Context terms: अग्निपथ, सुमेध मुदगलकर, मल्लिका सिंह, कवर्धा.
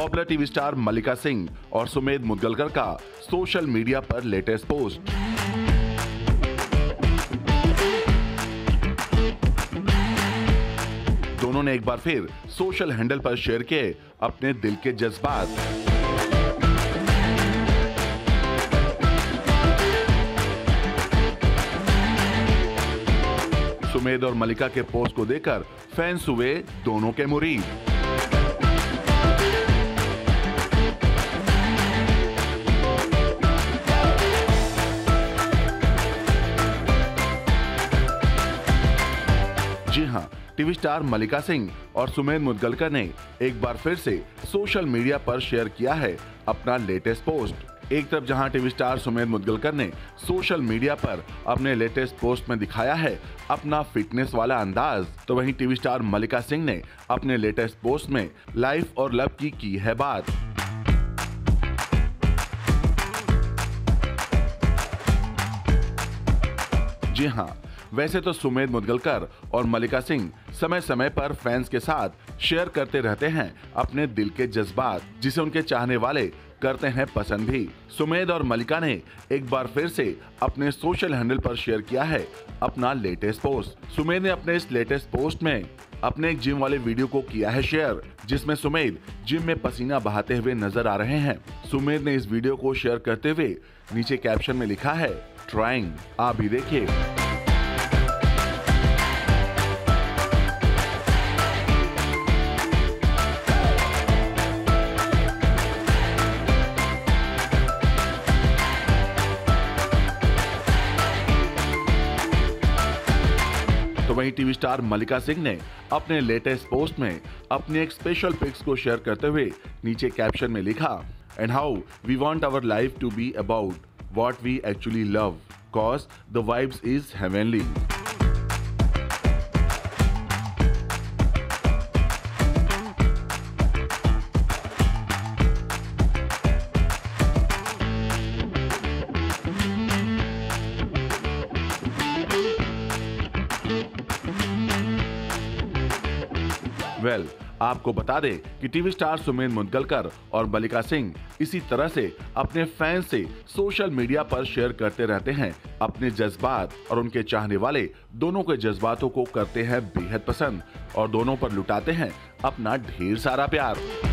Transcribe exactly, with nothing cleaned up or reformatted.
Popular TV star मल्लिका सिंह और सुमेध मुदगलकर का social media पर लेटेस्ट पोस्ट। दोनों ने एक बार फिर सोशल हैंडल पर शेयर किए अपने दिल के जज्बात। सुमेध और मल्लिका के पोस्ट को देखकर फैंस हुए दोनों के मुरीद। जी हां, टीवी स्टार मल्लिका सिंह और सुमेध मुदगलकर ने एक बार फिर से सोशल मीडिया पर शेयर किया है अपना लेटेस्ट पोस्ट। एक तरफ जहां टीवी स्टार सुमेध मुदगलकर ने सोशल मीडिया पर अपने लेटेस्ट पोस्ट में दिखाया है अपना फिटनेस वाला अंदाज, तो वहीं टीवी स्टार मल्लिका सिंह ने अपने लेटेस्ट पोस्ट में लाइफ और लव की की है बात। जी हां, वैसे तो सुमेध मुदगलकर और मल्लिका सिंह समय समय पर फैंस के साथ शेयर करते रहते हैं अपने दिल के जज्बात, जिसे उनके चाहने वाले करते हैं पसंद भी। सुमेध और मल्लिका ने एक बार फिर से अपने सोशल हैंडल पर शेयर किया है अपना लेटेस्ट पोस्ट। सुमेध ने अपने इस लेटेस्ट पोस्ट में अपने एक जिम वाले वीडियो को किया है शेयर, जिसमें सुमेध जिम में पसीना बहाते हुए नजर आ रहे हैं। सुमेध ने इस वीडियो को शेयर करते हुए नीचे कैप्शन में लिखा है ट्राइंग, आप भी देखिए। तो वहीं टीवी स्टार मल्लिका सिंह ने अपने लेटेस्ट पोस्ट में अपने एक स्पेशल पिक्स को शेयर करते हुए नीचे कैप्शन में लिखा and how we want our life to be about what we actually love cause the vibes is heavenly. Well well, आपको बता दें कि टीवी स्टार सुमेध मुदगलकर और मल्लिका सिंह इसी तरह से अपने फैंस से सोशल मीडिया पर शेयर करते रहते हैं अपने जज्बात, और उनके चाहने वाले दोनों के जज्बातों को करते हैं बेहद पसंद और दोनों पर लुटाते हैं अपना ढेर सारा प्यार।